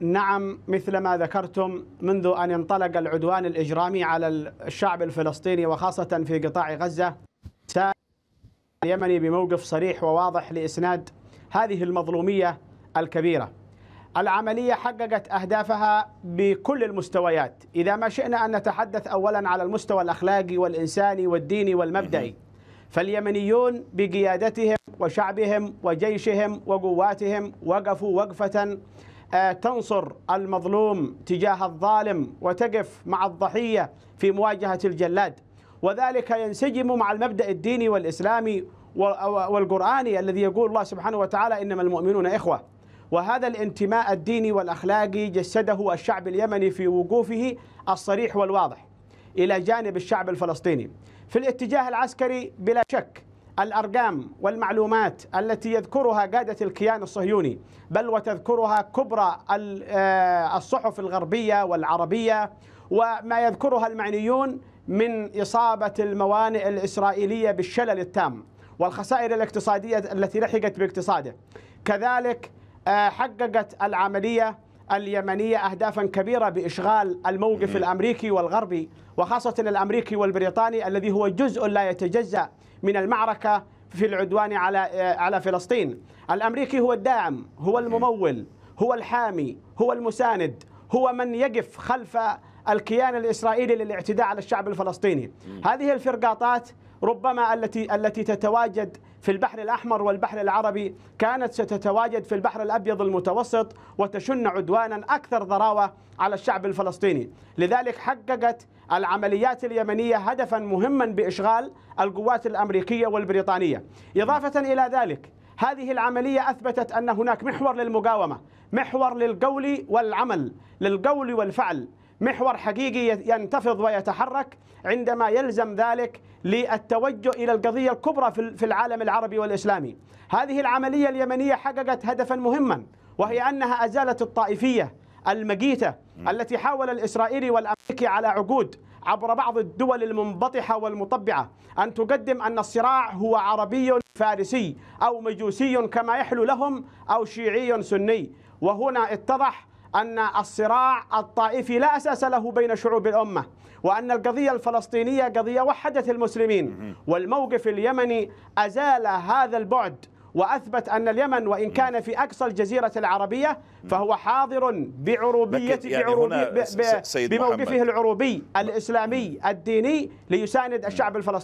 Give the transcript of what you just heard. نعم، مثل ما ذكرتم، منذ أن انطلق العدوان الإجرامي على الشعب الفلسطيني وخاصة في قطاع غزة، سار اليمني بموقف صريح وواضح لإسناد هذه المظلومية الكبيرة. العملية حققت أهدافها بكل المستويات. إذا ما شئنا أن نتحدث أولا على المستوى الأخلاقي والإنساني والديني والمبدئي، فاليمنيون بقيادتهم وشعبهم وجيشهم وقواتهم وقفوا وقفة تنصر المظلوم تجاه الظالم وتقف مع الضحية في مواجهة الجلاد، وذلك ينسجم مع المبدأ الديني والإسلامي والقرآني الذي يقول الله سبحانه وتعالى: إنما المؤمنون إخوة. وهذا الانتماء الديني والأخلاقي جسده الشعب اليمني في وقوفه الصريح والواضح إلى جانب الشعب الفلسطيني. في الاتجاه العسكري، بلا شك الأرقام والمعلومات التي يذكرها قادة الكيان الصهيوني، بل وتذكرها كبرى الصحف الغربية والعربية، وما يذكرها المعنيون من إصابة الموانئ الإسرائيلية بالشلل التام والخسائر الاقتصادية التي لحقت باقتصاده. كذلك حققت العملية اليمنية أهدافا كبيرة بإشغال الموقف الأمريكي والغربي، وخاصة الأمريكي والبريطاني الذي هو جزء لا يتجزأ من المعركة في العدوان على فلسطين. الأمريكي هو الداعم، هو الممول، هو الحامي، هو المساند، هو من يقف خلف الكيان الإسرائيلي للاعتداء على الشعب الفلسطيني. هذه الفرقاطات ربما التي تتواجد في البحر الأحمر والبحر العربي كانت ستتواجد في البحر الأبيض المتوسط وتشن عدوانا أكثر ضراوة على الشعب الفلسطيني. لذلك حققت العمليات اليمنية هدفا مهما بإشغال القوات الأمريكية والبريطانية. إضافة إلى ذلك، هذه العملية أثبتت أن هناك محور للمقاومة، محور للقول والعمل، للقول والفعل، محور حقيقي ينتفض ويتحرك عندما يلزم ذلك للتوجه إلى القضية الكبرى في العالم العربي والإسلامي. هذه العملية اليمنية حققت هدفا مهما، وهي أنها أزالت الطائفية المقيتة التي حاول الإسرائيلي والأمريكي على عقود عبر بعض الدول المنبطحة والمطبعة أن تقدم أن الصراع هو عربي فارسي أو مجوسي كما يحلو لهم، أو شيعي سني. وهنا اتضح أن الصراع الطائفي لا أساس له بين شعوب الأمة، وأن القضية الفلسطينية قضية وحدت المسلمين. والموقف اليمني أزال هذا البعد وأثبت أن اليمن وإن كان في أقصى الجزيرة العربية فهو حاضر بعروبيته، بموقفه العروبي الإسلامي الديني ليساند الشعب الفلسطيني.